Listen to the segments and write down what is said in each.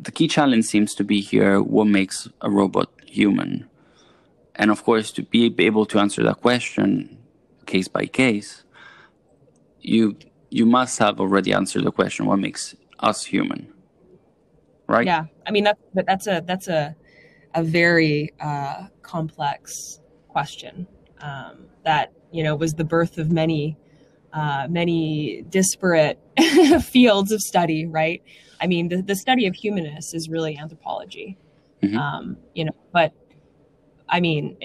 the key challenge seems to be here, what makes a robot human? And of course, to be able to answer that question case by case, you must have already answered the question, what makes us human, right? Yeah, I mean, that's a very complex question that, you know, was the birth of many disparate fields of study, right? I mean, the study of humanness is really anthropology, you know, but I mean,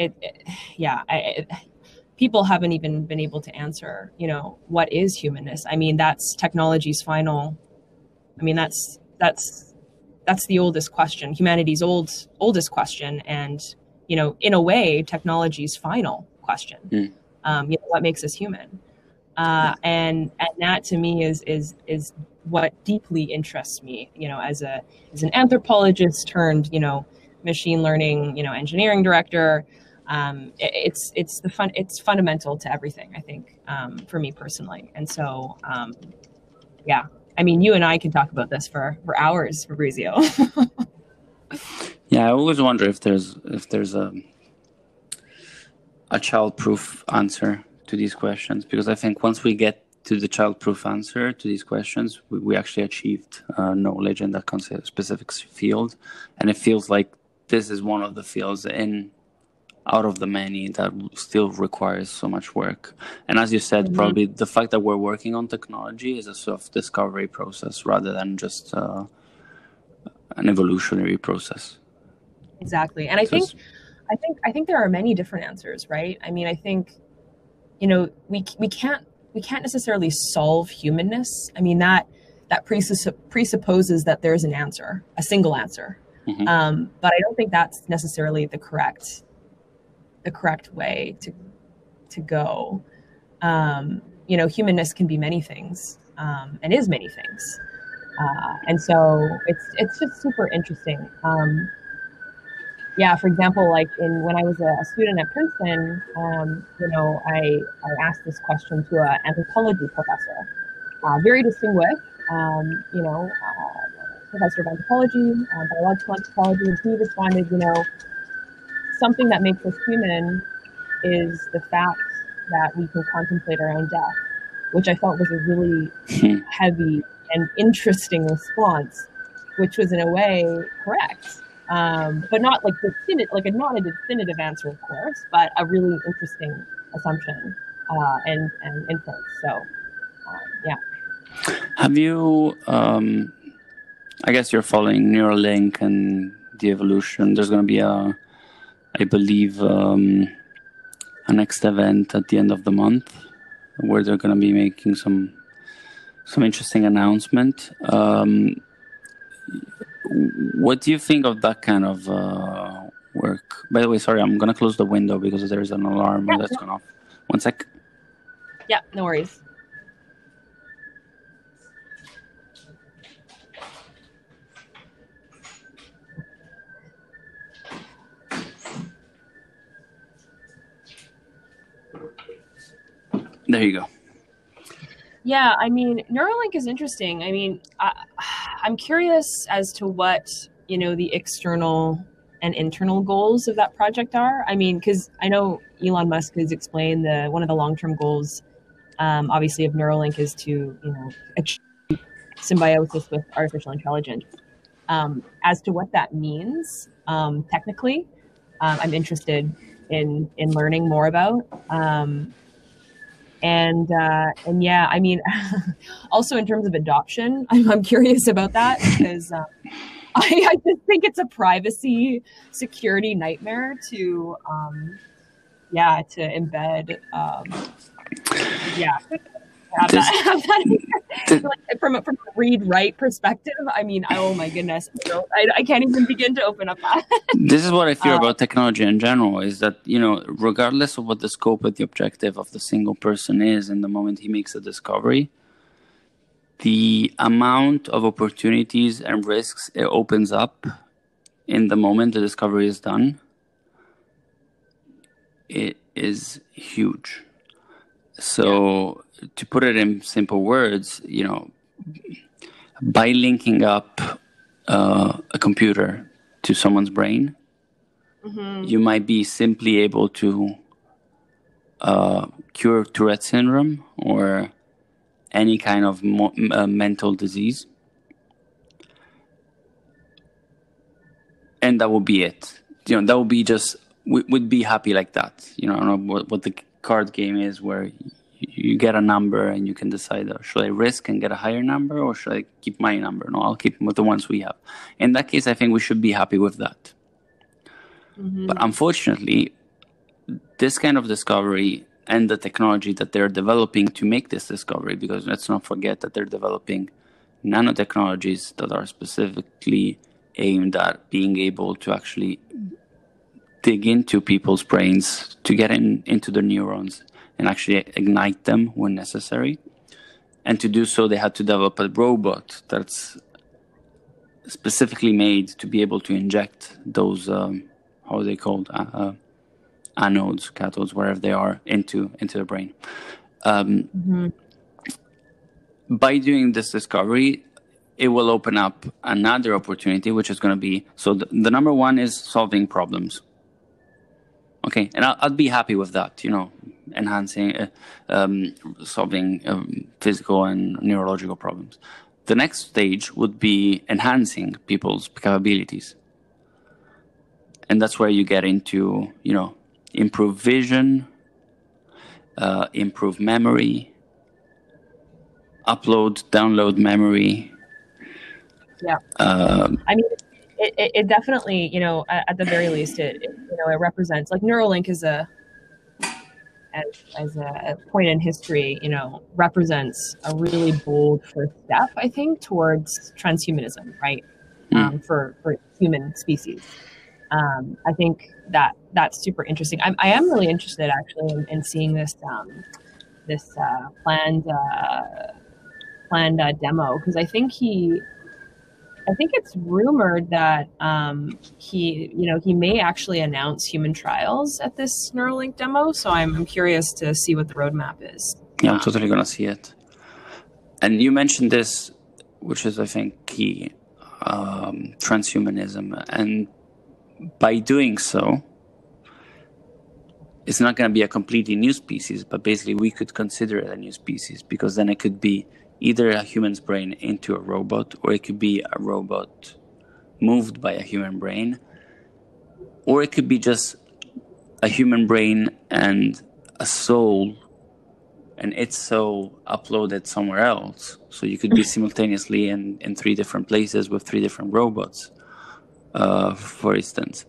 people haven't even been able to answer, you know, what is humanness? I mean, that's technology's final. I mean, that's the oldest question, humanity's oldest question. And, you know, in a way, technology's final question, you know, what makes us human? And that to me is what deeply interests me, you know, as an anthropologist turned, you know, machine learning, you know, engineering director. It's fundamental to everything, I think, for me personally. And so, yeah, I mean, you and I can talk about this for hours, Fabrizio. Yeah, I always wonder if there's a child-proof answer to these questions, because I think once we get to the child-proof answer to these questions, we actually achieved knowledge in that specific field. And it feels like this is one of the fields out of the many that still requires so much work. And as you said, probably the fact that we're working on technology is a sort of discovery process rather than just an evolutionary process. Exactly. And I think there are many different answers, right? I mean, I think, you know, we can't necessarily solve humanness. I mean, that presupposes that there is an answer, a single answer. But I don't think that's necessarily the correct way to go. You know, humanness can be many things, and is many things. And so it's just super interesting. Yeah, for example, like when I was a student at Princeton, you know, I asked this question to an anthropology professor, very distinguished, you know, professor of anthropology, biological anthropology, and he responded, you know, something that makes us human is the fact that we can contemplate our own death, which I felt was a really heavy and interesting response, which was in a way correct, but not like not a definitive answer, of course, but a really interesting assumption and inference. So, yeah. Have you? I guess you're following Neuralink and the evolution. There's going to be a next event at the end of the month where they're going to be making some interesting announcement. What do you think of that kind of work? By the way, sorry, I'm going to close the window because there is an alarm that's gone off. One sec. Yeah, no worries. There you go. Yeah, I mean, Neuralink is interesting. I mean, I'm curious as to what, you know, the external and internal goals of that project are. I mean, because I know Elon Musk has explained one of the long-term goals, obviously, of Neuralink is to, you know, achieve symbiosis with artificial intelligence. As to what that means, technically, I'm interested in learning more about. And yeah, I mean, also in terms of adoption, I'm curious about that because I just think it's a privacy security nightmare to, to embed, Like from a read-write perspective, I mean, oh my goodness, I can't even begin to open up that. This is what I fear about technology in general, is that, you know, regardless of what the scope and the objective of the single person is, in the moment he makes a discovery, the amount of opportunities and risks it opens up in the moment the discovery is done, it is huge. So to put it in simple words, you know, by linking up a computer to someone's brain, mm-hmm. you might be simply able to cure Tourette syndrome or any kind of mental disease. And that would be it. You know, that would be just, we'd be happy like that. You know, I don't know what the card game is where you get a number and you can decide, oh, should I risk and get a higher number or should I keep my number? No, I'll keep with the ones we have. In that case, I think we should be happy with that. Mm-hmm. But unfortunately, this kind of discovery and the technology that they're developing to make this discovery, because let's not forget that they're developing nanotechnologies that are specifically aimed at being able to actually dig into people's brains to get into their neurons and actually ignite them when necessary. And to do so, they had to develop a robot that's specifically made to be able to inject those, how are they called? Anodes, cathodes, wherever they are, into the brain. Mm-hmm. By doing this discovery, it will open up another opportunity, which is going to be, so the number one is solving problems. Okay, and I'd be happy with that, you know, enhancing, solving physical and neurological problems. The next stage would be enhancing people's capabilities. And that's where you get into, you know, improve vision, improve memory, download memory. Yeah. I mean, it definitely, you know, at the very least, it you know, it represents, like, Neuralink is as a point in history, you know, represents a really bold first step, I think, towards transhumanism, right? Mm. For human species. I think that's super interesting. I am really interested, actually, in seeing this planned demo, because I think it's rumored that he may actually announce human trials at this Neuralink demo. So I'm curious to see what the roadmap is. Yeah, I'm totally gonna see it. And you mentioned this, which is, I think, key, transhumanism, and by doing so, it's not going to be a completely new species, but basically we could consider it a new species, because then it could be either a human's brain into a robot, or it could be a robot moved by a human brain, or it could be just a human brain and a soul, and its soul uploaded somewhere else. So you could be simultaneously in three different places with three different robots. For instance.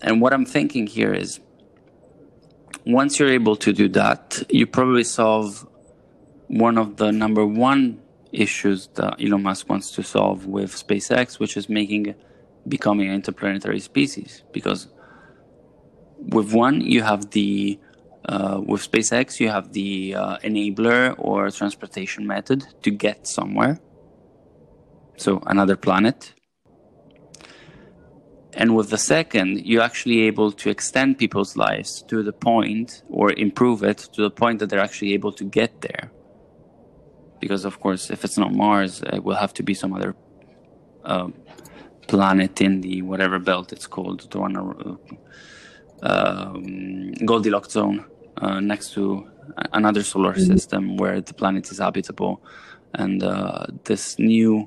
And what I'm thinking here is, once you're able to do that, you probably solve one of the number one issues that Elon Musk wants to solve with SpaceX, which is becoming an interplanetary species. Because with one, you have with SpaceX, you have the enabler or transportation method to get somewhere. So another planet. And with the second, you're actually able to extend people's lives to the point, or improve it to the point that they're actually able to get there. Because, of course, if it's not Mars, it will have to be some other planet in the whatever belt it's called, the one, Goldilocks zone, next to another solar system where the planet is habitable. And this new...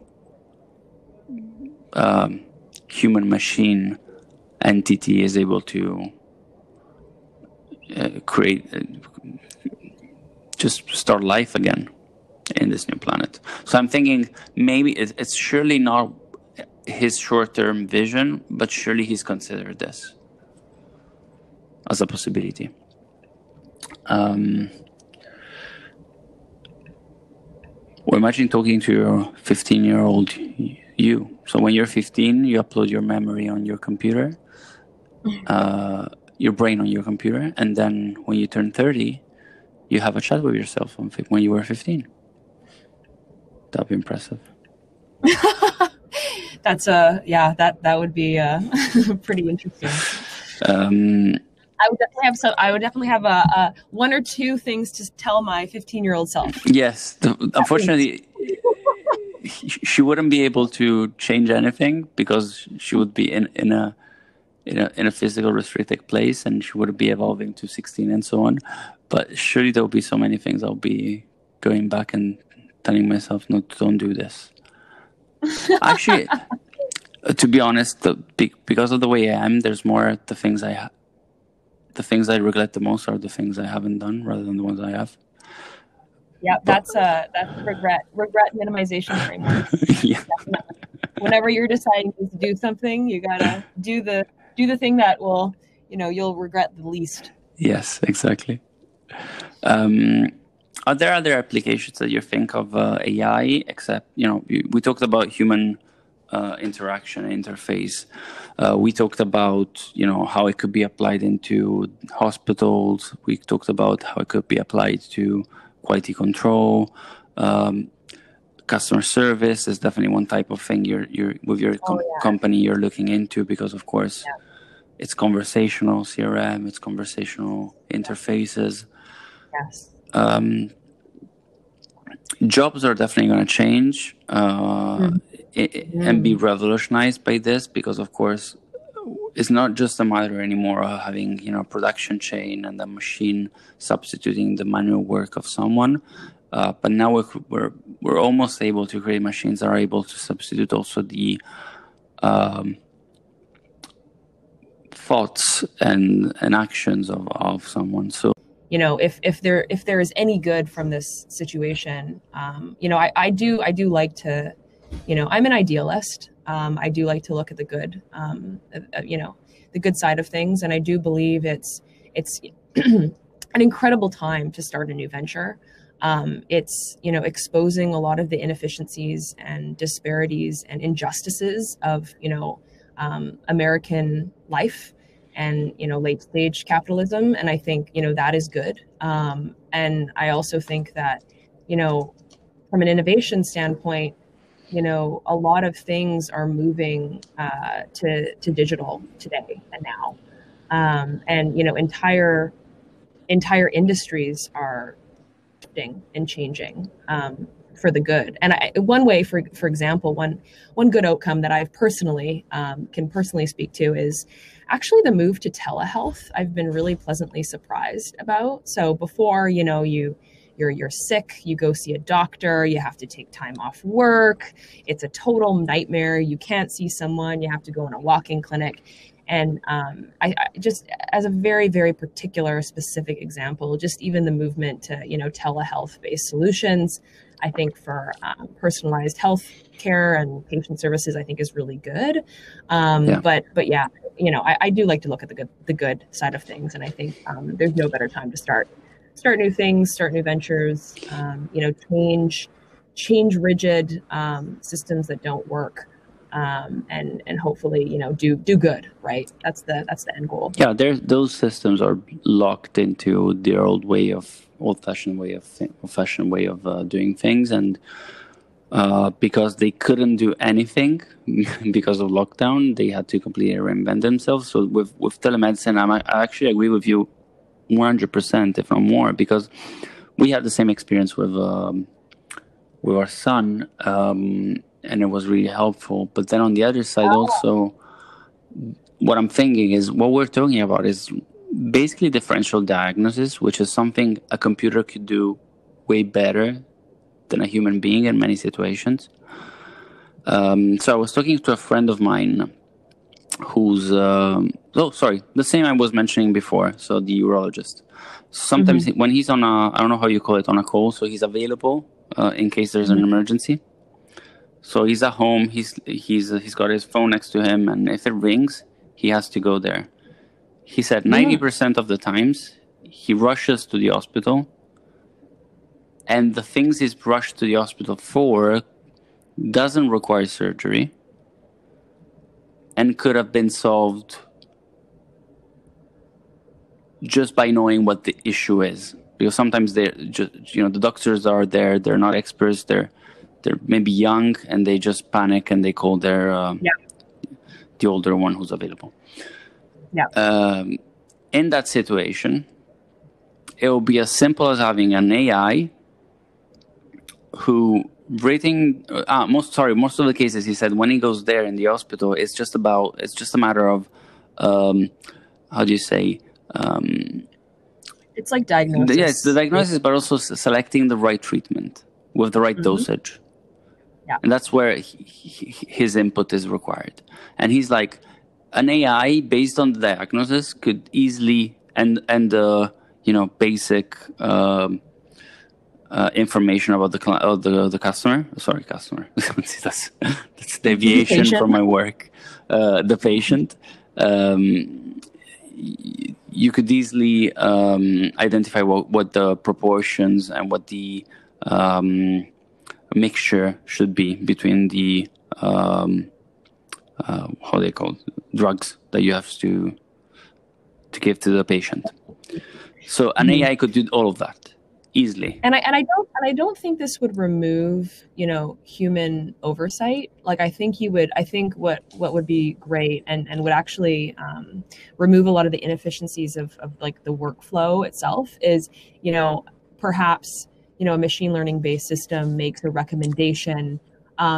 human machine entity is able to just start life again in this new planet. So I'm thinking maybe it's surely not his short-term vision, but surely he's considered this as a possibility. Well, imagine talking to your 15-year-old you. So when you're 15, you upload your memory on your computer, your brain on your computer, and then when you turn 30, you have a chat with yourself when you were 15. That'd be impressive. That would be pretty interesting. I would definitely have a one or two things to tell my 15-year-old self. Yes, unfortunately. she wouldn't be able to change anything because she would be in a physical restricted place, and she would be evolving to 16 and so on. But surely there will be so many things I'll be going back and telling myself, no, don't do this. Actually, to be honest, because of the way I am, there's more the things I regret the most are the things I haven't done rather than the ones I have. Yeah, that's regret minimization framework. Yeah. Whenever you're deciding to do something, you gotta do the thing that will, you'll regret the least. Yes, exactly. Are there other applications that you think of AI? Except, we talked about human interaction interface. We talked about, how it could be applied into hospitals. We talked about how it could be applied to quality control. Customer service is definitely one type of thing you're with your company you're looking into, because of course it's conversational CRM, it's conversational interfaces. Yes. Jobs are definitely going to change and be revolutionized by this, because of course it's not just a matter anymore of having a production chain and the machine substituting the manual work of someone. But now we're almost able to create machines that are able to substitute also the thoughts and actions of someone. So if there is any good from this situation, I do like to, I'm an idealist. I do like to look at the good, the good side of things, and I do believe it's an incredible time to start a new venture. It's, exposing a lot of the inefficiencies and disparities and injustices of, American life and, late stage capitalism. And I think, that is good. And I also think that, from an innovation standpoint, a lot of things are moving to digital today and now. And, entire industries are and changing for the good. And one way, for example, one good outcome that I've personally can speak to is actually the move to telehealth. I've been really pleasantly surprised about. So before, you're sick, you go see a doctor, you have to take time off work. It's a total nightmare. You can't see someone. You have to go in a walk-in clinic. And I just, as a very, very particular, specific example, just even the movement to, telehealth-based solutions, I think for personalized health care and patient services, I think is really good. I do like to look at the good side of things. And I think there's no better time to start new things, start new ventures, change rigid systems that don't work. And hopefully, do good, right? That's the end goal. Yeah, those systems are locked into their old-fashioned way of doing things, and because they couldn't do anything because of lockdown, they had to completely reinvent themselves. So with telemedicine, I actually agree with you 100%, if not more, because we had the same experience with our son. And it was really helpful. But then on the other side, also, what I'm thinking is what we're talking about is basically differential diagnosis, which is something a computer could do way better than a human being in many situations. So I was talking to a friend of mine who's, the same I was mentioning before. So the urologist. Sometimes when he's on I don't know how you call it, on a call. So he's available in case there's an emergency. So he's at home, he's got his phone next to him, and if it rings, he has to go there. He said 90% of the times he rushes to the hospital, and the things he's rushed to the hospital for doesn't require surgery and could have been solved just by knowing what the issue is. Because sometimes they're just, the doctors are there, they're not experts, they're maybe young, and they just panic and they call the older one who's available. Yeah. In that situation, it will be as simple as having an AI who breathing. Most of the cases, he said, when he goes there in the hospital, it's just about, it's just a matter of, how do you say? It's like diagnosis. Yeah, it's the diagnosis, but also selecting the right treatment with the right dosage. Yeah. And that's where his input is required. And he's like, an AI based on the diagnosis could easily, and basic information about the customer. Sorry, customer. that's deviation from my work. The patient. You could easily identify what the proportions and what the mixture should be between the drugs that you have to give to the patient. So an AI could do all of that easily. And I don't think this would remove, human oversight. Like I think what would be great and would actually remove a lot of the inefficiencies of like the workflow itself is, perhaps, a machine learning based system makes a recommendation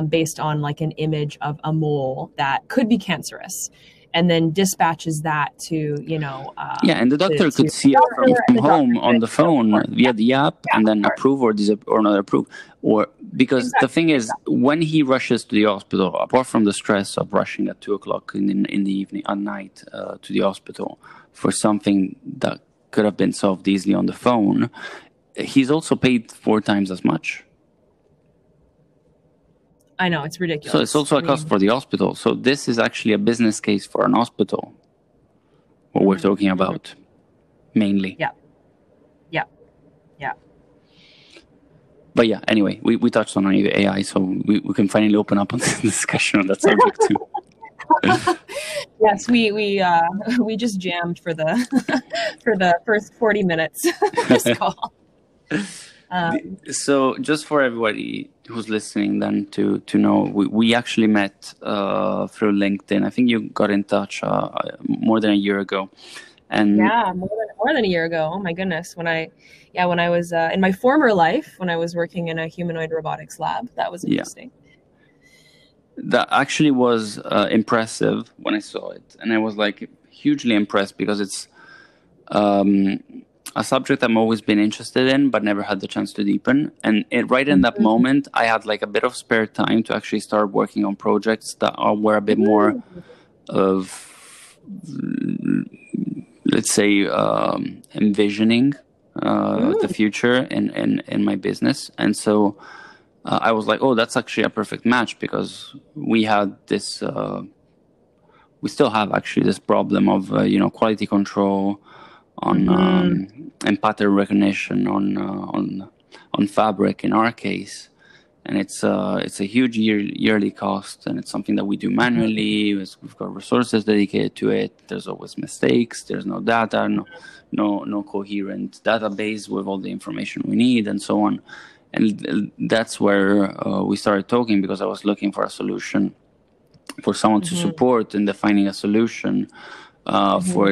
based on like an image of a mole that could be cancerous, and then dispatches that to, and the doctor could see it from home on the phone via the app, and then approve or not approve. Or because the thing is, when he rushes to the hospital, apart from the stress of rushing at 2:00 in the evening, at night, to the hospital for something that could have been solved easily on the phone, he's also paid 4 times as much. I know, it's ridiculous. So it's also a cost for the hospital. So this is actually a business case for an hospital, what we're talking about, mainly. Yeah. But yeah, anyway, we touched on AI, so we can finally open up on this discussion on that subject too. Yes, we just jammed for the for the first 40 minutes of this call. So just for everybody who's listening then to know, we actually met through LinkedIn. I think you got in touch more than a year ago. And yeah, more than a year ago. Oh my goodness. When I was in my former life, when I was working in a humanoid robotics lab, that was interesting. Yeah. That actually was impressive when I saw it. And I was like hugely impressed because it's a subject I'm always been interested in, but never had the chance to deepen. And in that moment, I had like a bit of spare time to actually start working on projects that were a bit more of, let's say, envisioning the future in my business. And so I was like, oh, that's actually a perfect match because we had this, we still have actually this problem of, quality control, on and pattern recognition on fabric in our case, and it's a huge yearly cost, and it's something that we do manually. We've got resources dedicated to it. There's always mistakes. There's no data, no coherent database with all the information we need, and so on. And that's where we started talking because I was looking for a solution for someone to support in defining a solution for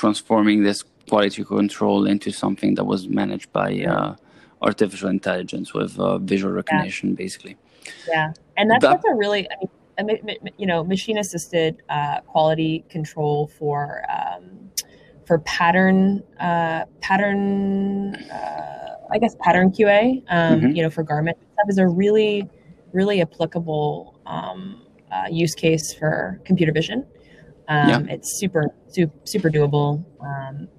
transforming this quality control into something that was managed by artificial intelligence with visual recognition, basically. Yeah, and that's a really, machine-assisted quality control for pattern QA, for garment stuff is a really, really applicable use case for computer vision. It's super doable.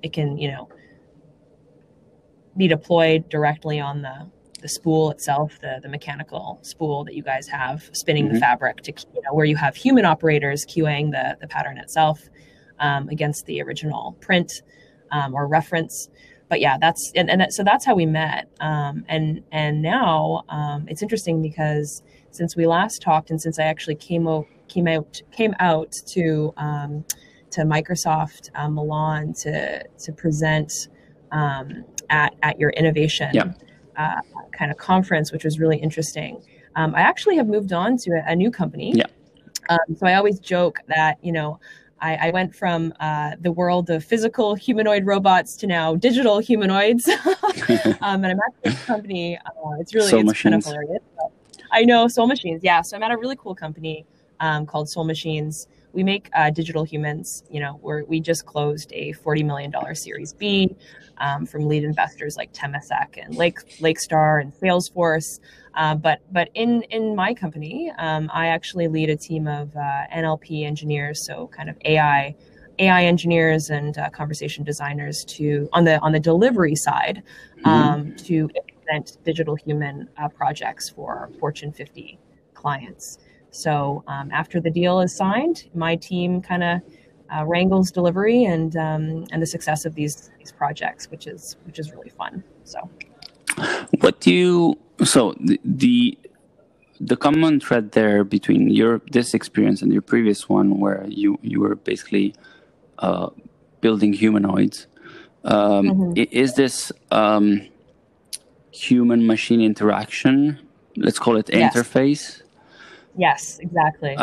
It can, be deployed directly on the spool itself, the mechanical spool that you guys have spinning the fabric to, where you have human operators QAing the pattern itself against the original print or reference. But yeah, so that's how we met. And now it's interesting because since we last talked and since I actually came out to Microsoft Milan to present at your innovation kind of conference, which was really interesting. I actually have moved on to a new company. Yeah. So I always joke that I went from the world of physical humanoid robots to now digital humanoids, and I'm at this company. It's really kind of hilarious. But I know, Soul Machines. Yeah. So I'm at a really cool company called Soul Machines. We make digital humans. You know, we just closed a $40 million Series B from lead investors like Temasek and Lakestar and Salesforce. But in my company, I actually lead a team of NLP engineers, so kind of AI engineers and conversation designers on the delivery side to implement digital human projects for Fortune 50 clients. So after the deal is signed, my team kind of wrangles delivery and the success of these projects, which is really fun. So, the common thread there between this experience and your previous one, where you were basically building humanoids, is this human-machine interaction? Let's call it interface. Yes, exactly.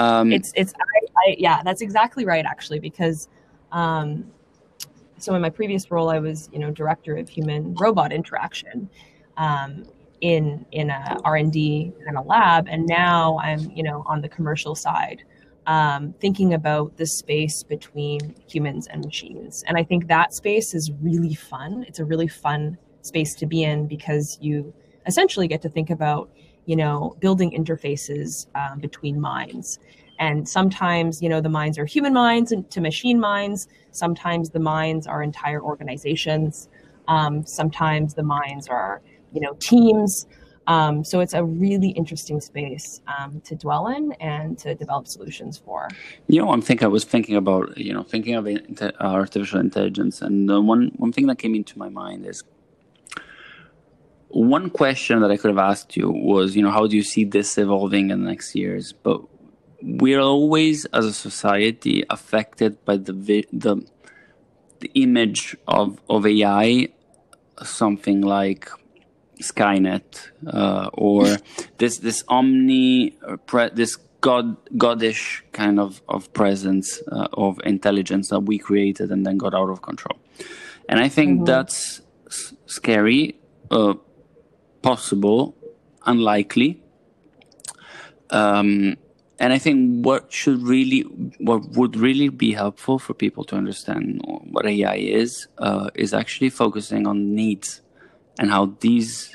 Yeah, that's exactly right, actually, because so in my previous role, I was, director of human robot interaction in a R&D kind of lab. And now I'm, on the commercial side, thinking about the space between humans and machines. And I think that space is really fun. It's a really fun space to be in because you essentially get to think about, building interfaces between minds. And sometimes, the minds are human minds and to machine minds. Sometimes the minds are entire organizations. Sometimes the minds are, teams. So it's a really interesting space to dwell in and to develop solutions for. I was thinking about, thinking of artificial intelligence. And one thing that came into my mind is, one question that I could have asked you was, how do you see this evolving in the next years? But we're always, as a society, affected by the image of AI, something like Skynet or this this goddish kind of presence of intelligence that we created and then got out of control. And I think that's scary. Possible, unlikely, and I think what would really be helpful for people to understand what AI is actually focusing on needs and how this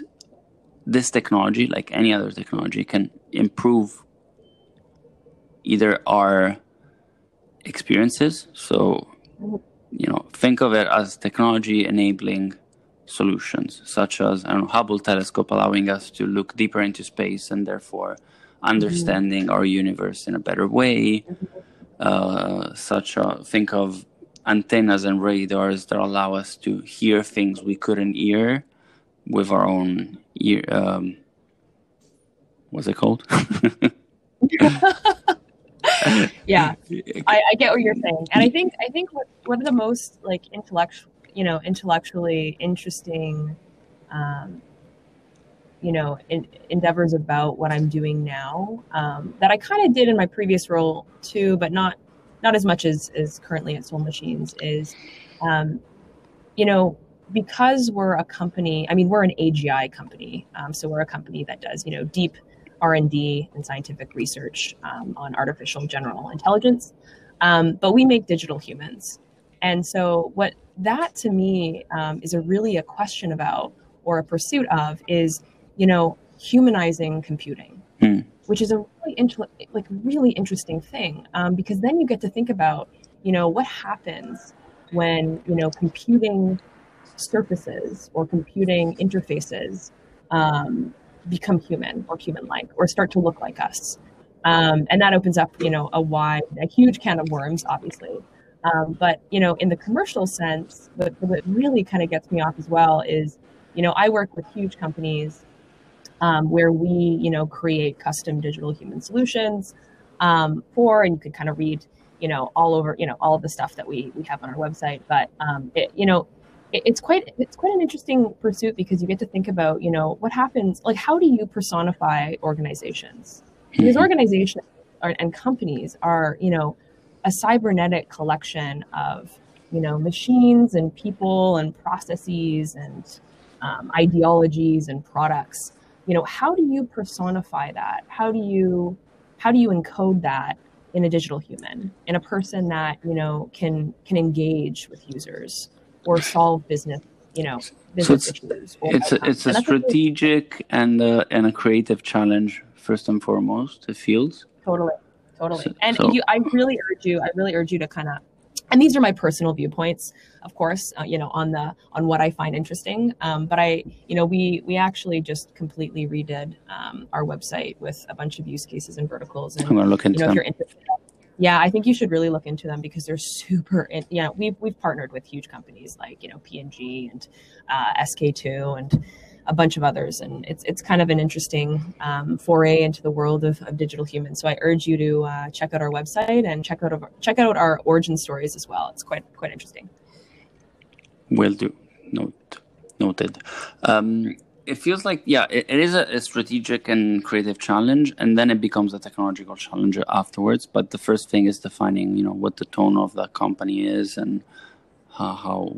technology, like any other technology, can improve either our experiences. So, think of it as technology enabling solutions such as Hubble telescope allowing us to look deeper into space and therefore understanding our universe in a better way. Think of antennas and radars that allow us to hear things we couldn't hear with our own ear. What's it called? Yeah, I get what you're saying, and I think one of the most intellectually interesting, endeavors about what I'm doing now that I kind of did in my previous role too, but not as much as currently at Soul Machines is, because we're a company. I mean, we're an AGI company, so we're a company that does deep R&D and scientific research on artificial general intelligence, but we make digital humans, and so what. That to me is a question about or a pursuit of is, humanizing computing, which is a really really interesting thing because then you get to think about, what happens when, computing surfaces or computing interfaces become human or human-like or start to look like us. And that opens up, a huge can of worms, obviously. But, in the commercial sense, what really kind of gets me off as well is, I work with huge companies where we, create custom digital human solutions for, and you could kind of read, all over, all of the stuff that we have on our website. But, it's quite an interesting pursuit because you get to think about, what happens, how do you personify organizations? Because organizations and companies are, a cybernetic collection of, machines and people and processes and ideologies and products, you know, how do you personify that? How do you encode that in a digital human, in a person that, you know, can engage with users or solve business, you know, business issues? It's a strategic and a creative challenge first and foremost. It feels totally. I really urge you to kind of, and these are my personal viewpoints, of course, you know, on what I find interesting. But I, you know, we actually just completely redid our website with a bunch of use cases and verticals. And, I'm gonna look into them. If you're interested, yeah, I think you should really look into them because they're super. You know, we've partnered with huge companies like, you know, P&G and SK2 and a bunch of others, and it's kind of an interesting foray into the world of digital humans. So I urge you to check out our website and check out our origin stories as well. It's quite interesting. Will do. Noted. It feels like, yeah, it is a strategic and creative challenge, and then it becomes a technological challenge afterwards. But the first thing is defining, you know, what the tone of the company is and how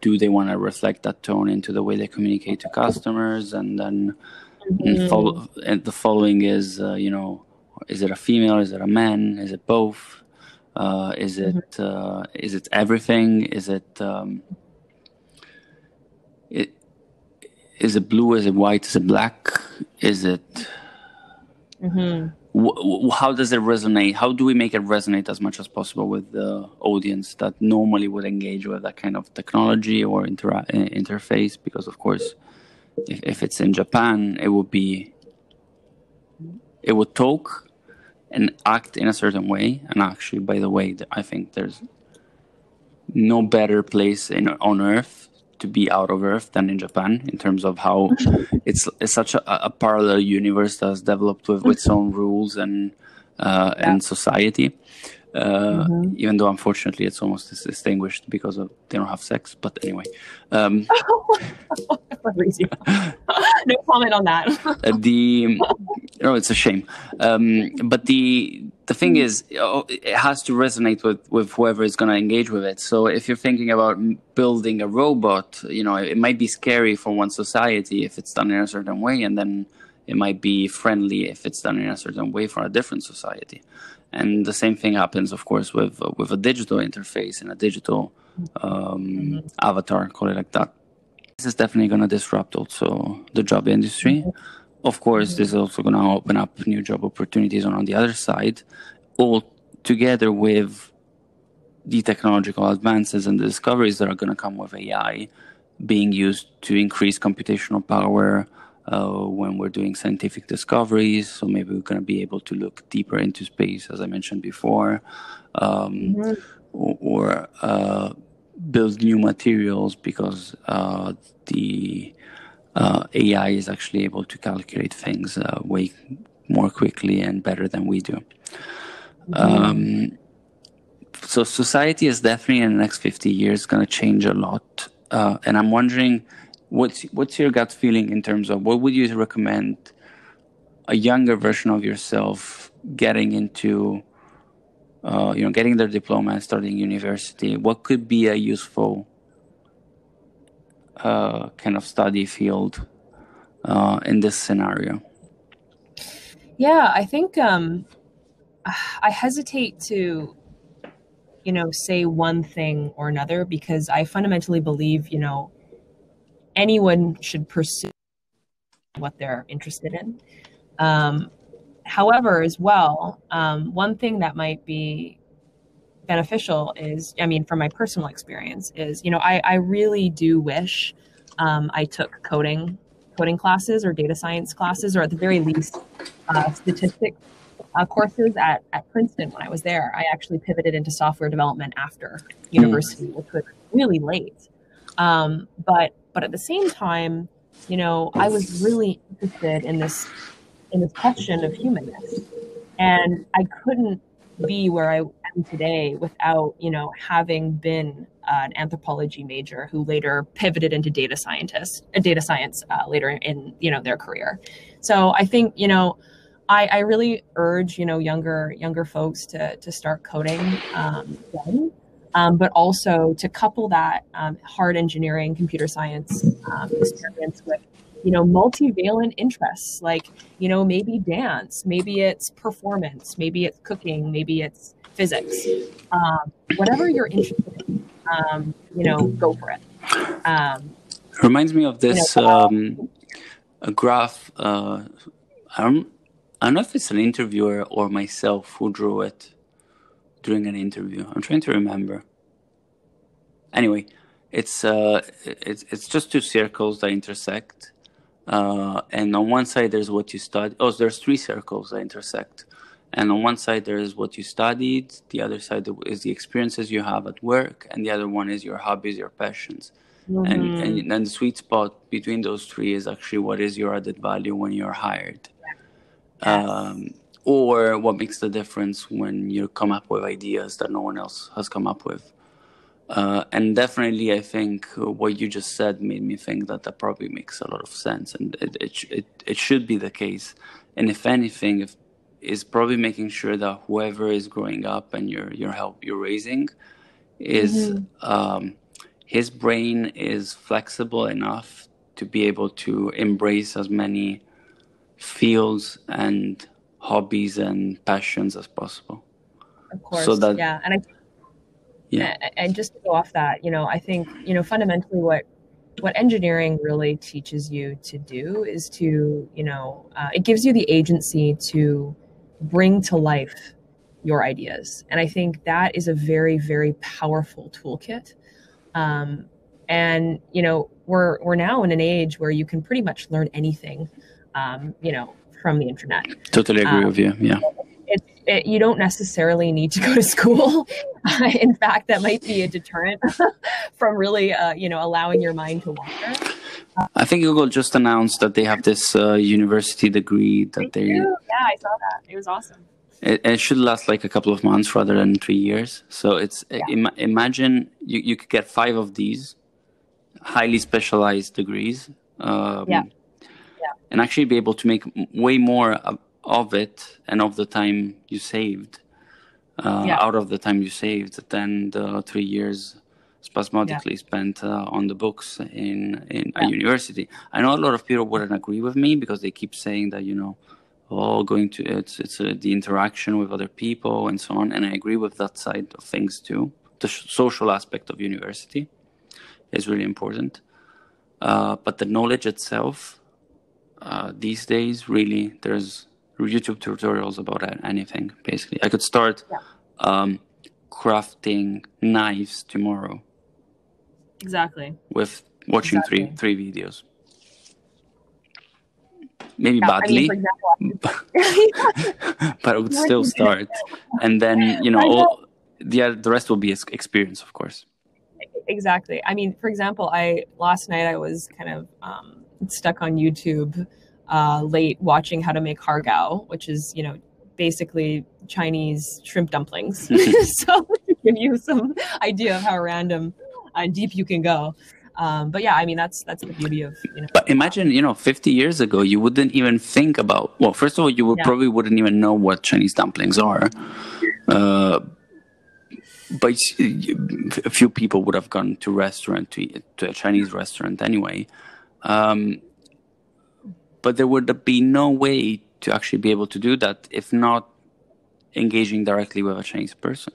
do they want to reflect that tone into the way they communicate to customers? And then the following is, you know, is it a female? Is it a man? Is it both? Is it everything? Is it blue? Is it white? Is it black? Is it... How does it resonate? How do we make it resonate as much as possible with the audience that normally would engage with that kind of technology or interface? Because of course, if it's in Japan, it would talk and act in a certain way. And actually, by the way, I think there's no better place on Earth to be out of Earth than in Japan, in terms of how it's such a parallel universe that's developed with its own rules and society. Even though unfortunately it's almost extinguished because of they don't have sex. But anyway, no comment on that. It's a shame. But the thing is, it has to resonate with whoever is going to engage with it. So if you're thinking about building a robot, you know, it might be scary for one society if it's done in a certain way, and then it might be friendly if it's done in a certain way for a different society. And the same thing happens, of course, with a digital interface and a digital avatar, call it like that. This is definitely going to disrupt also the job industry. Of course, this is also going to open up new job opportunities on the other side, all together with the technological advances and the discoveries that are going to come with AI being used to increase computational power, when we're doing scientific discoveries. So maybe we're going to be able to look deeper into space, as I mentioned before, or build new materials, because the AI is actually able to calculate things way more quickly and better than we do. So society is definitely in the next 50 years going to change a lot. And I'm wondering, What's your gut feeling in terms of what would you recommend a younger version of yourself getting into, you know, getting their diploma and starting university? What could be a useful kind of study field in this scenario? Yeah, I think I hesitate to, you know, say one thing or another, because I fundamentally believe, you know, anyone should pursue what they're interested in. However, as well, one thing that might be beneficial is, I mean, from my personal experience is, you know, I really do wish I took coding classes or data science classes, or at the very least statistics courses at Princeton when I was there. I actually pivoted into software development after university, which was really late. But at the same time, you know, I was really interested in this question of humanness, and I couldn't be where I am today without, you know, having been an anthropology major who later pivoted into data science later in, you know, their career. So I think, you know, I really urge, you know, younger folks to start coding then. But also to couple that hard engineering, computer science experience with multivalent interests, like, maybe dance, maybe it's performance, maybe it's cooking, maybe it's physics, whatever you're interested in, go for it. Reminds me of this a graph. I don't know if it's an interviewer or myself who drew it during an interview. I'm trying to remember. Anyway, it's just two circles that intersect, and on one side there's what you studied. Oh, so there's three circles that intersect, and on one side there is what you studied. The other side is the experiences you have at work, and the other one is your hobbies, your passions. Mm-hmm. And the sweet spot between those three is actually what is your added value when you're hired, or what makes the difference when you come up with ideas that no one else has come up with. And definitely, I think what you just said made me think that that probably makes a lot of sense, and it should be the case. And if anything, is probably making sure that whoever is growing up and you're raising is. Mm-hmm. His brain is flexible enough to be able to embrace as many fields and hobbies and passions as possible. Of course, so that, yeah. And just to go off that, I think, fundamentally what engineering really teaches you to do is to, it gives you the agency to bring to life your ideas. And I think that is a very, very powerful toolkit. And we're now in an age where you can pretty much learn anything, from the internet. Totally agree with you. Yeah. You don't necessarily need to go to school. In fact, that might be a deterrent from really, allowing your mind to wander. I think Google just announced that they have this university degree that they. Yeah, I saw that. It was awesome. It should last like a couple of months rather than 3 years. So it's imagine you could get 5 of these highly specialized degrees, and actually be able to make way more of it and of the time you saved out of the time you saved than the 3 years spasmodically spent on the books in a university. I know a lot of people wouldn't agree with me because they keep saying that, going to it's the interaction with other people and so on, and I agree with that side of things too. The social aspect of university is really important, but the knowledge itself these days, really, there's YouTube tutorials about anything. Basically, I could start crafting knives tomorrow. Exactly. With watching three videos. Maybe badly, I mean, but I would still start. And then, the rest will be experience, of course. Exactly. I mean, for example, last night I was kind of stuck on YouTube late watching how to make hargao, which is, basically Chinese shrimp dumplings. So to give you some idea of how random and deep you can go. But yeah, I mean, that's the beauty of, But imagine, 50 years ago, you wouldn't even think about, well, first of all, you probably wouldn't even know what Chinese dumplings are. But a few people would have gone to a Chinese restaurant anyway. But there would be no way to actually be able to do that if not engaging directly with a Chinese person.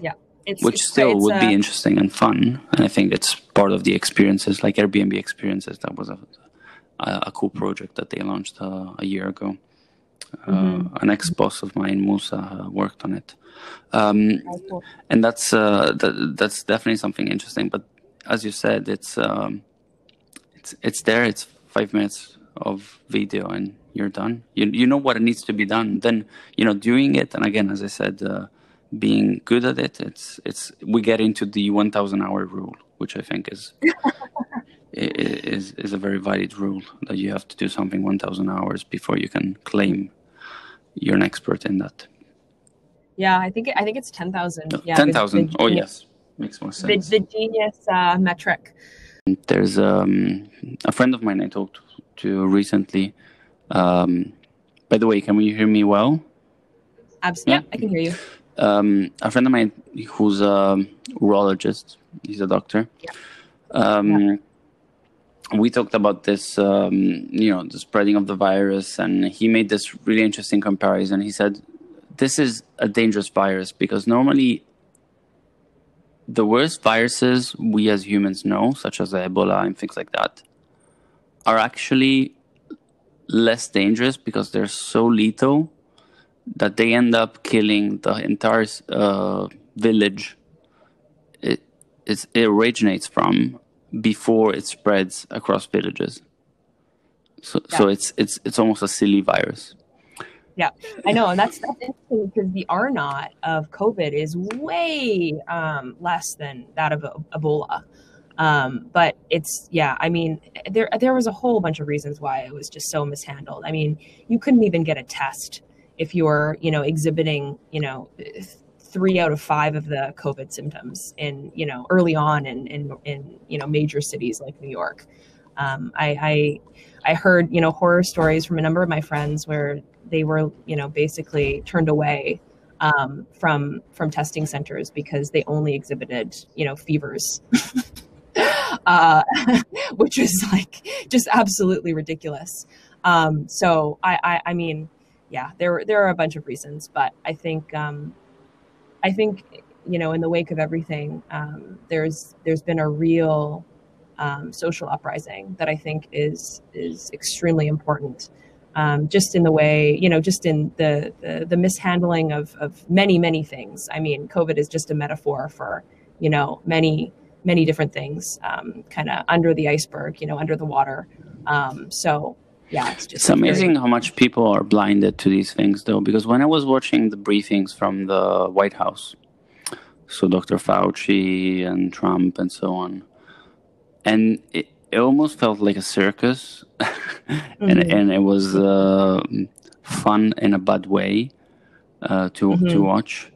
Yeah. Which would be interesting and fun. And I think it's part of the experiences, like Airbnb experiences. That was a cool project that they launched a year ago. Mm-hmm. An ex-boss of mine, Musa, worked on it. And that's definitely something interesting. But as you said, it's there. It's 5 minutes of video and you're done. You know what needs to be done. Then, doing it. And again, as I said, being good at it, we get into the 1,000-hour rule, which I think is a very valid rule, that you have to do something 1,000 hours before you can claim you're an expert in that. Yeah, I think it's 10,000. No, yeah, 10,000. Oh yes, makes more sense. The genius metric. There's a friend of mine I talked to recently. By the way, can you hear me well? Absolutely, yeah, I can hear you. A friend of mine who's a urologist, he's a doctor, we talked about this, the spreading of the virus, and he made this really interesting comparison. He said, this is a dangerous virus because normally the worst viruses we as humans know, such as Ebola and things like that, are actually less dangerous because they're so lethal that they end up killing the entire village it originates from before it spreads across villages. So it's almost a silly virus. Yeah, I know, and that's interesting because the R0 of COVID is way less than that of Ebola. But it's, yeah, I mean, there was a whole bunch of reasons why it was just so mishandled. I mean, you couldn't even get a test if you're, exhibiting, 3 out of 5 of the COVID symptoms in, early on in major cities like New York. I heard, horror stories from a number of my friends where they were, basically turned away from testing centers because they only exhibited, fevers. Which is just absolutely ridiculous. So I mean, yeah, there are a bunch of reasons, but I think, in the wake of everything, there's been a real social uprising that I think is extremely important. Just in the way, just in the mishandling of many, many things. I mean, COVID is just a metaphor for, many different things, kind of under the iceberg, under the water. So yeah, it's amazing how much people are blinded to these things though, because when I was watching the briefings from the White House, so Dr. Fauci and Trump and so on, and it almost felt like a circus and it was fun in a bad way to watch,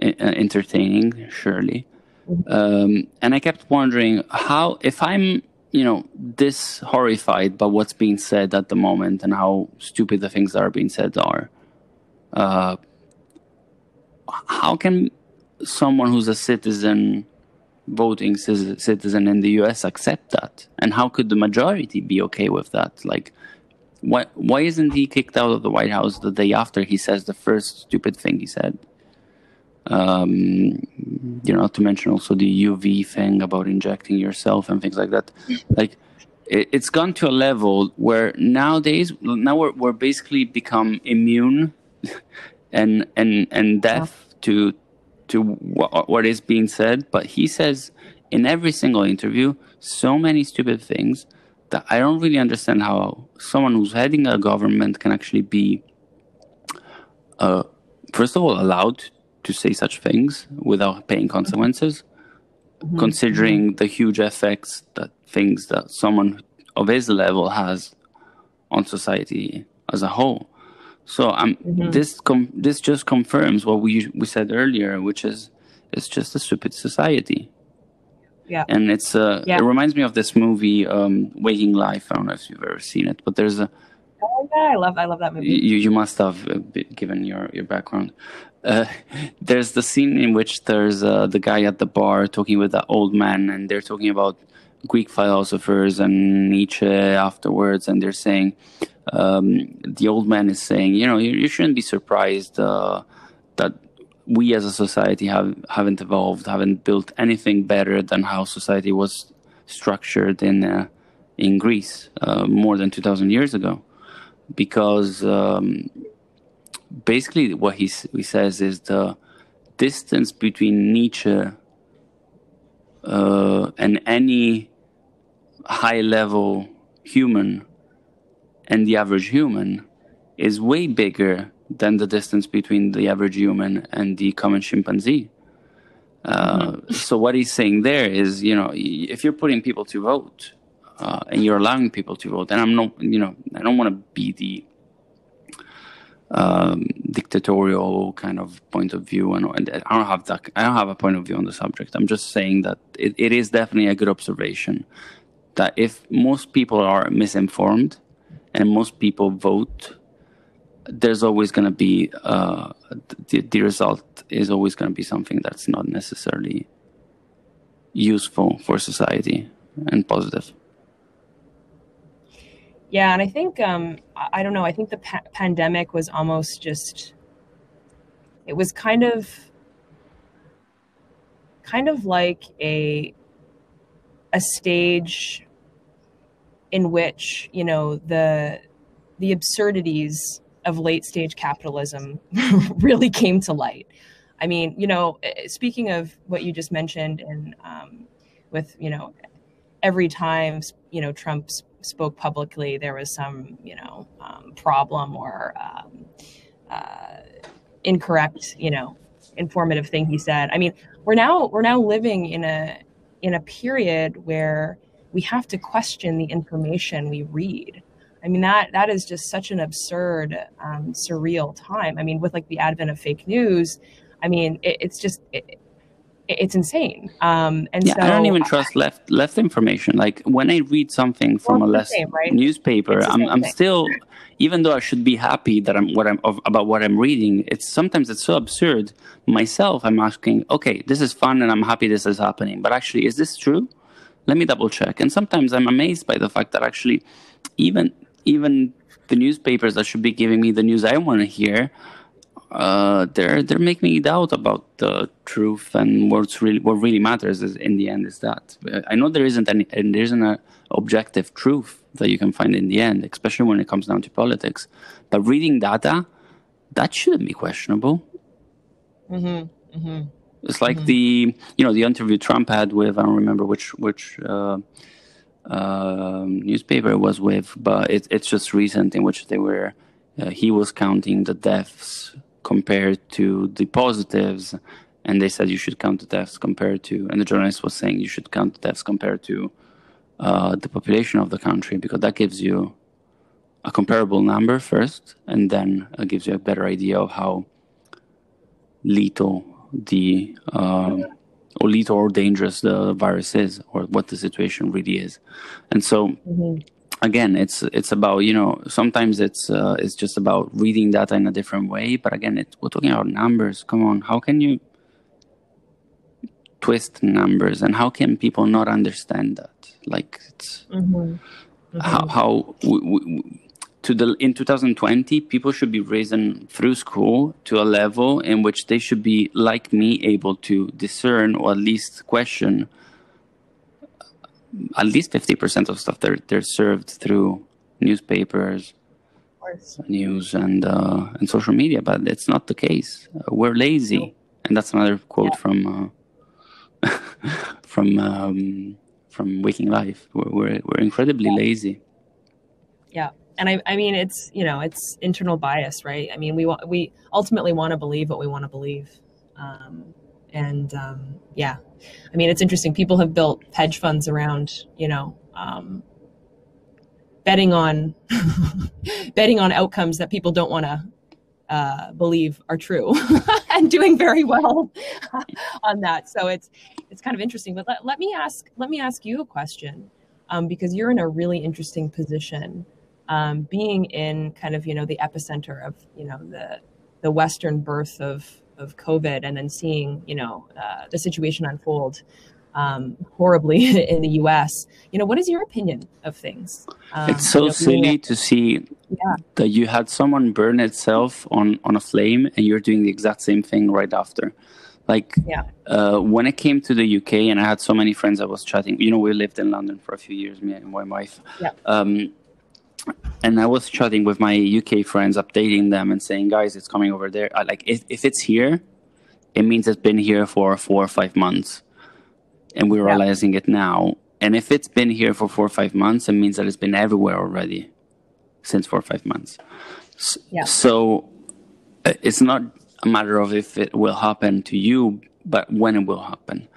entertaining, surely. And I kept wondering how, if I'm, this horrified by what's being said at the moment and how stupid the things that are being said are, how can someone who's a citizen, voting citizen in the US accept that? And how could the majority be okay with that? Like, why isn't he kicked out of the White House the day after he says the first stupid thing he said? Not to mention also the UV thing about injecting yourself and things like that. Like, it's gone to a level where now we're basically become immune and deaf to what is being said. But he says in every single interview so many stupid things that I don't really understand how someone who's heading a government can actually be, first of all, allowed to say such things without paying consequences, considering the huge effects that things that someone of his level has on society as a whole. So this just confirms what we said earlier, which is it's just a stupid society. Yeah, and it's it reminds me of this movie Waking Life. I don't know if you've ever seen it, but there's a. Oh yeah, I love that movie. You must have, given your background. There's the scene in which there's the guy at the bar talking with that old man, and they're talking about Greek philosophers and Nietzsche afterwards, and they're saying, the old man is saying, you shouldn't be surprised that we as a society haven't evolved, haven't built anything better than how society was structured in Greece more than 2,000 years ago, because basically what he says is the distance between Nietzsche and any high-level human and the average human is way bigger than the distance between the average human and the common chimpanzee. So what he's saying there is, if you're putting people to vote and you're allowing people to vote, and I'm not, I don't want to be the dictatorial kind of point of view, and I don't have that. I don't have a point of view on the subject. I'm just saying that it is definitely a good observation that if most people are misinformed and most people vote, there's always going to be the result is always going to be something that's not necessarily useful for society and positive. Yeah, and I think, I don't know, I think the pandemic was almost just, it was kind of like a stage in which, you know, the absurdities of late stage capitalism really came to light. I mean, you know, speaking of what you just mentioned, and with, you know, every time, you know, Trump spoke publicly, there was some, you know, problem or incorrect, you know, informative thing he said. I mean, we're now living in a period where we have to question the information we read. I mean, that is just such an absurd, surreal time. I mean, with like the advent of fake news, I mean, it's insane. So I don't even trust left information. Like when I read something from newspaper, I'm still, even though I should be happy that about what I'm reading, it's sometimes it's so absurd. Myself, I'm asking, okay, this is fun and I'm happy this is happening, but actually, is this true? Let me double check. And sometimes I'm amazed by the fact that actually, even the newspapers that should be giving me the news I want to hear, they're making me doubt about the truth and what really matters is, in the end, is that I know there isn't an objective truth that you can find in the end, especially when it comes down to politics. But reading data, that shouldn't be questionable. Mm-hmm. Mm-hmm. It's like the interview Trump had with, I don't remember which newspaper it was with, but it's just recent, in which he was counting the deaths compared to the positives, and they said you should count the deaths compared to, and the journalist was saying you should count the deaths compared to the population of the country, because that gives you a comparable number first, and then it gives you a better idea of how lethal or dangerous the virus is, or what the situation really is. And so again, it's about, you know, sometimes it's just about reading data in a different way. But again, we're talking about numbers. Come on, how can you twist numbers, and how can people not understand that? Like, it's in 2020, people should be raised through school to a level in which they should be, like me, able to discern, or at least question, at least 50% of stuff they're served through newspapers, news, and social media. But it's not the case. We're lazy, and that's another quote from from Waking Life. We're incredibly lazy. Yeah. And I mean, it's, you know, it's internal bias, right? I mean, we ultimately want to believe what we want to believe. I mean, it's interesting. People have built hedge funds around, you know, betting on outcomes that people don't want to believe are true, and doing very well on that. So it's kind of interesting. But let me ask you a question, because you're in a really interesting position. Being in kind of, you know, the epicenter of, you know, the Western birth of COVID, and then seeing, you know, the situation unfold horribly in the US. You know, what is your opinion of things? It's so silly to see that you had someone burn itself on a flame, and you're doing the exact same thing right after. Like, when I came to the UK, and I had so many friends I was chatting, you know, we lived in London for a few years, me and my wife. Yeah. And I was chatting with my UK friends, updating them and saying, guys, it's coming over there. Like, if it's here, it means it's been here for 4 or 5 months. And we're realizing it now. And if it's been here for 4 or 5 months, it means that it's been everywhere already since 4 or 5 months. So it's not a matter of if it will happen to you, but when it will happen.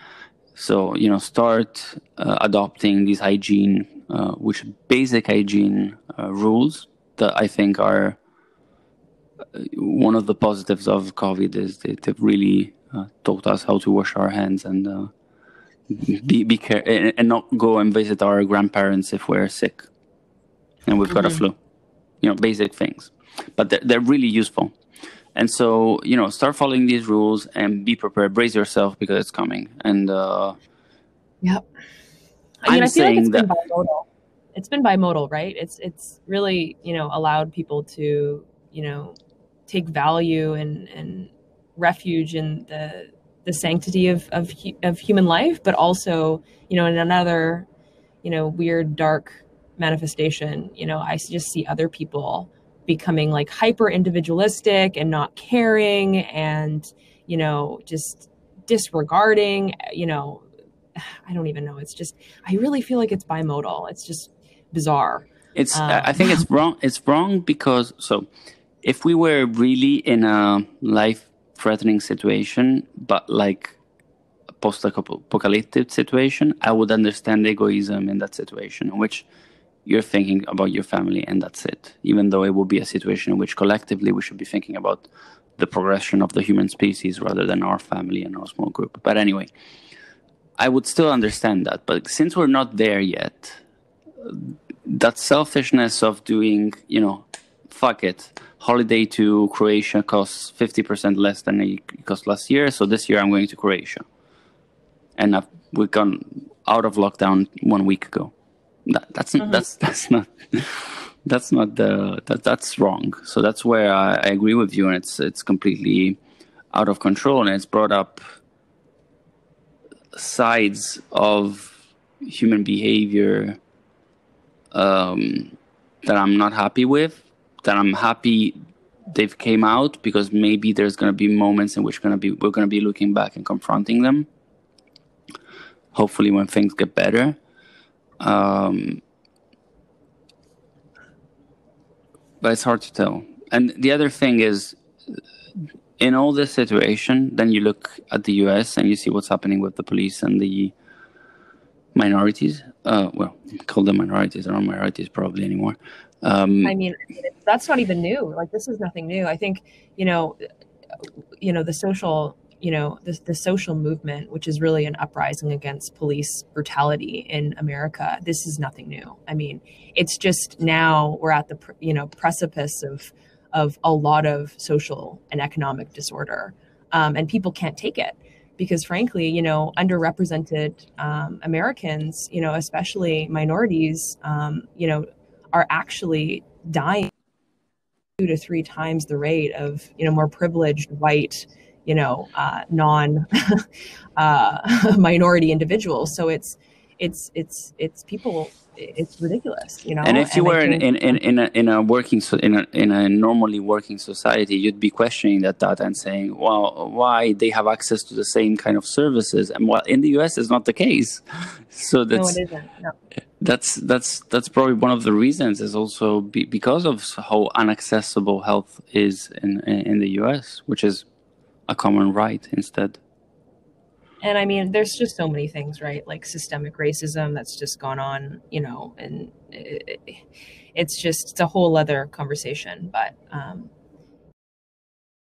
So, you know, start adopting these hygiene, basic hygiene rules that I think are one of the positives of COVID, is they've really taught us how to wash our hands, and be careful and not go and visit our grandparents if we're sick and we've got a flu. You know, basic things, but they're really useful. And so, you know, start following these rules and be prepared. Brace yourself, because it's coming. And I mean, I feel like it's been it's been bimodal, right? It's really, you know, allowed people to, you know, take value and refuge in the sanctity of human life, but also, you know, in another, you know, weird, dark manifestation, you know, I just see other people becoming like hyper individualistic and not caring and, you know, just disregarding, you know, I don't even know. It's just, I really feel like it's bimodal. It's just bizarre. It's, I think it's wrong. It's wrong because, so if we were really in a life-threatening situation, but like a post-apocalyptic situation, I would understand egoism in that situation in which you're thinking about your family and that's it, even though it would be a situation in which collectively we should be thinking about the progression of the human species rather than our family and our small group. But anyway, I would still understand that. But since we're not there yet, that selfishness of doing, you know, fuck it, holiday to Croatia costs 50% less than it cost last year. So this year I'm going to Croatia. And we've gone out of lockdown 1 week ago. That's wrong. So that's where I agree with you. And it's completely out of control. And it's brought up sides of human behavior that I'm not happy with, that I'm happy they've came out, because maybe there's going to be moments in which we're going to be looking back and confronting them, hopefully when things get better. But it's hard to tell. And the other thing is, in all this situation, then you look at the US and you see what's happening with the police and the minorities. Well, call them minorities, they're not minorities probably anymore. I mean, that's not even new. Like, this is nothing new. I think, you know, the social movement, which is really an uprising against police brutality in America. This is nothing new. I mean, it's just now we're at the, you know, precipice of a lot of social and economic disorder. And people can't take it because, frankly, you know, underrepresented Americans, you know, especially minorities, you know, are actually dying 2 to 3 times the rate of, you know, more privileged white, you know, non minority individuals. So it's people. It's ridiculous, you know. And if you were in a normally working society, you'd be questioning that data and saying, "Well, why they have access to the same kind of services?" And well, in the US, it's not the case. So that's no, it isn't. No. That's probably one of the reasons. Is also because of how inaccessible health is in the US, which is a common right instead. And I mean, there's just so many things, right? Like systemic racism that's just gone on, you know, and it's just, it's a whole other conversation. But